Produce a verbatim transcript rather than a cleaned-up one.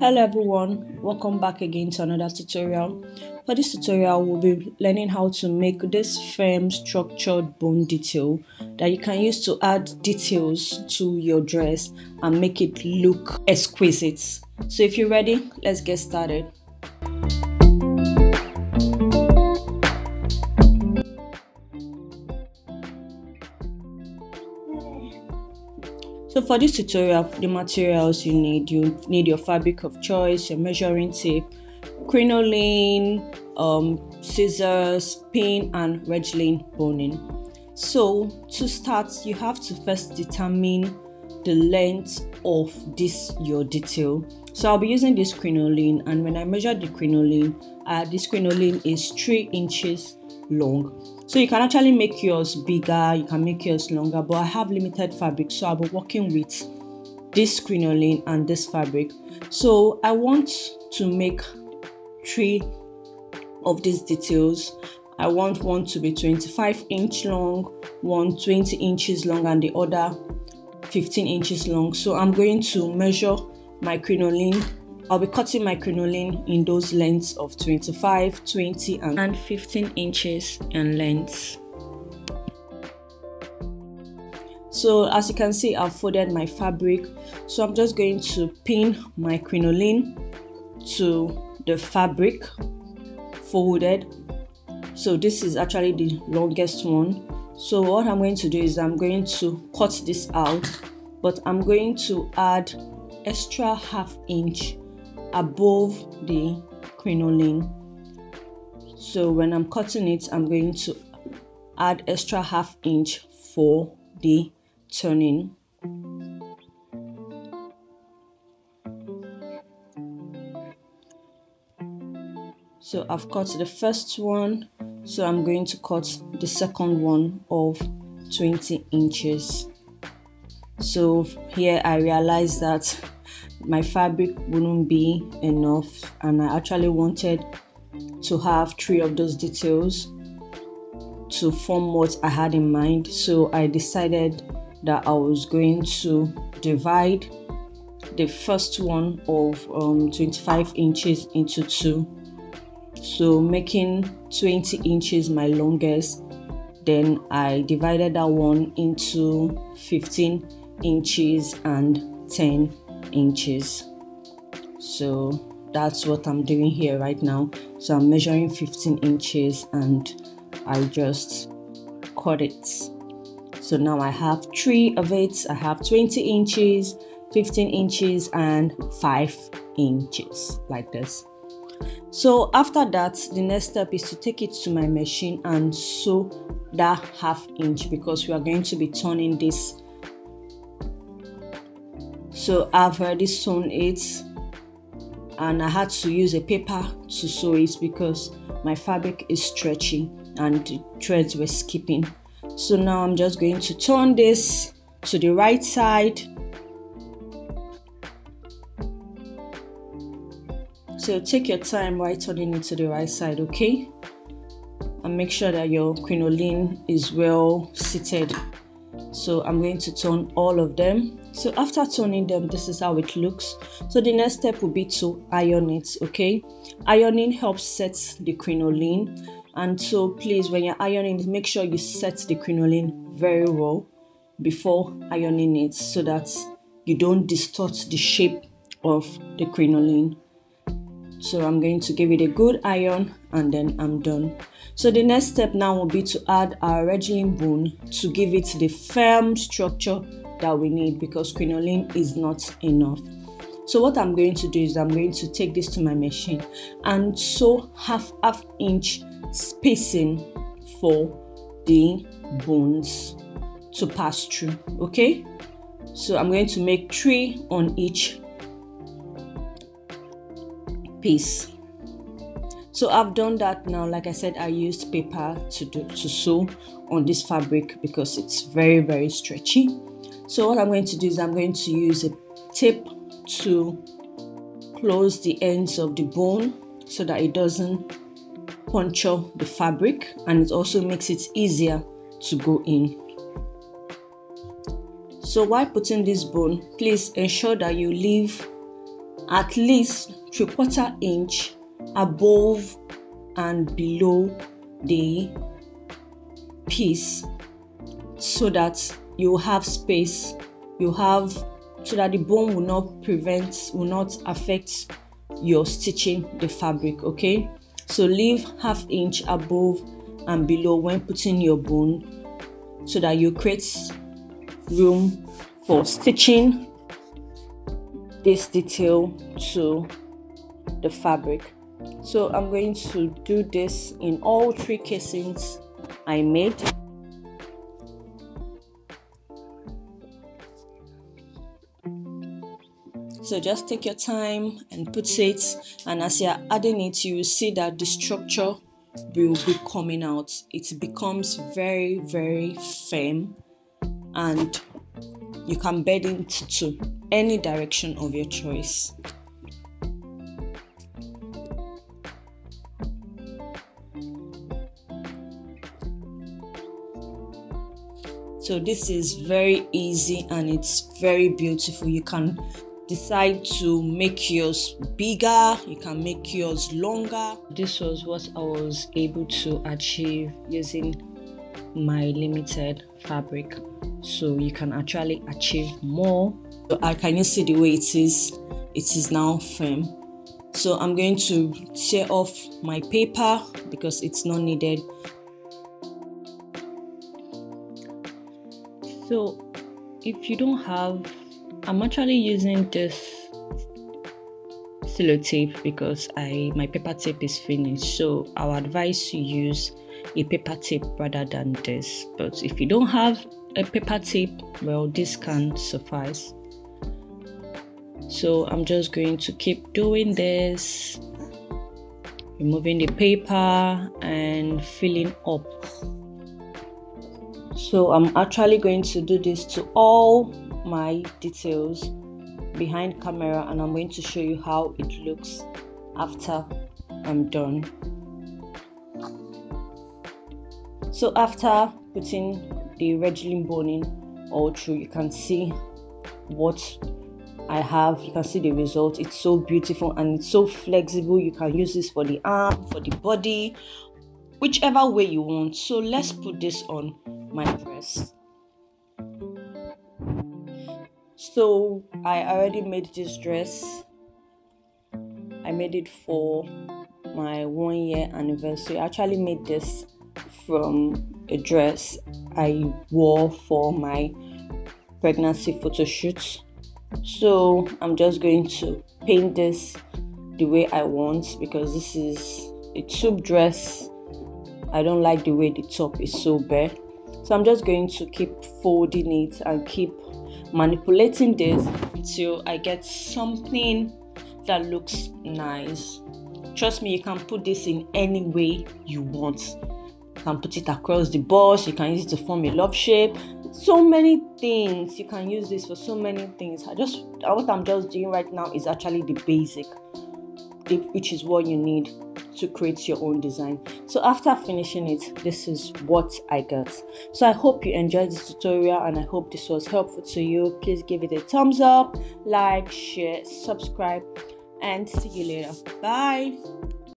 Hello everyone, welcome back again to another tutorial. For this tutorial, we'll be learning how to make this firm structured bone detail that you can use to add details to your dress and make it look exquisite. So if you're ready, let's get started. So for this tutorial, the materials you need, you need your fabric of choice, your measuring tape, crinoline, um, scissors, pin, and Rigilene boning. So to start, you have to first determine the length of this your detail. So I'll be using this crinoline, and when I measure the crinoline, uh, this crinoline is three inches long. So you can actually make yours bigger, you can make yours longer, but I have limited fabric, so I'll be working with this crinoline and this fabric. So I want to make three of these details. I want one to be twenty-five inches long, one twenty inches long, and the other fifteen inches long. So I'm going to measure my crinoline. I'll be cutting my crinoline in those lengths of twenty-five, twenty, and fifteen inches in length. So as you can see, I've folded my fabric. So I'm just going to pin my crinoline to the fabric, folded. So this is actually the longest one. So what I'm going to do is I'm going to cut this out, but I'm going to add extra half inch above the crinoline. So when I'm cutting it, I'm going to add extra half inch for the turning. So I've cut the first one, so I'm going to cut the second one of twenty inches. So here I realized that my fabric wouldn't be enough, and I actually wanted to have three of those details to form what I had in mind. So I decided that I was going to divide the first one of um, twenty-five inches into two, so making twenty inches my longest. Then I divided that one into fifteen inches and ten inches. So that's what I'm doing here right now. So I'm measuring fifteen inches and I just cut it. So now I have three of it. I have twenty inches, fifteen inches, and five inches, like this. So after that, the next step is to take it to my machine and sew that half inch, because we are going to be turning this. So I've already sewn it, and I had to use a paper to sew it because my fabric is stretchy and the threads were skipping. So now I'm just going to turn this to the right side. So take your time while turning it to the right side, okay? And make sure that your crinoline is well seated. So I'm going to turn all of them. So after turning them, this is how it looks. So the next step will be to iron it, okay? Ironing helps set the crinoline. And so please, when you're ironing, make sure you set the crinoline very well before ironing it, so that you don't distort the shape of the crinoline. So I'm going to give it a good iron, and then I'm done. So the next step now will be to add our Rigilene bone to give it the firm structure that we need, because crinoline is not enough. So what I'm going to do is I'm going to take this to my machine and sew half half inch spacing for the bones to pass through, okay? So I'm going to make three on each piece. So I've done that now. Like I said, I used paper to do to sew on this fabric because it's very very stretchy. So what I'm going to do is I'm going to use a tape to close the ends of the bone so that it doesn't puncture the fabric, and it also makes it easier to go in. So while putting this bone, please ensure that you leave at least three quarter inch above and below the piece, so that you have space, you have so that the bone will not prevent, will not affect your stitching the fabric. Okay, so leave half inch above and below when putting your bone, so that you create room for stitching this detail to the fabric. So I'm going to do this in all three casings I made. So just take your time and put it, and as you're adding it, you will see that the structure will be coming out. It becomes very, very firm, and you can bend it to any direction of your choice. So this is very easy and it's very beautiful. You can decide to make yours bigger, you can make yours longer. This was what I was able to achieve using my limited fabric, so you can actually achieve more. So I can you see the way it is it is now firm. So I'm going to tear off my paper because it's not needed. So if you don't have, I'm actually using this cello tape because I my paper tape is finished, so I would advise you use a paper tape rather than this. But if you don't have a paper tape, well, this can suffice. So I'm just going to keep doing this, removing the paper and filling up. So I'm actually going to do this to all my details behind camera, and I'm going to show you how it looks after I'm done. So after putting the Rigilene boning all through, you can see what I have, you can see the result. It's so beautiful and it's so flexible. You can use this for the arm, for the body, whichever way you want. So let's put this on my dress. So I already made this dress. I made it for my one year anniversary. I actually made this from a dress I wore for my pregnancy photo shoot. So I'm just going to paint this the way I want, because this is a tube dress. I don't like the way the top is so bare. So I'm just going to keep folding it and keep manipulating this until I get something that looks nice. Trust me, you can put this in any way you want. You can put it across the bust, you can use it to form a love shape. So many things, you can use this for so many things. I just what I'm just doing right now is actually the basic, which is what you need to create your own design. So after finishing it, this is what I got. So I hope you enjoyed this tutorial and I hope this was helpful to you. Please give it a thumbs up, like, share, subscribe, and see you later. Bye.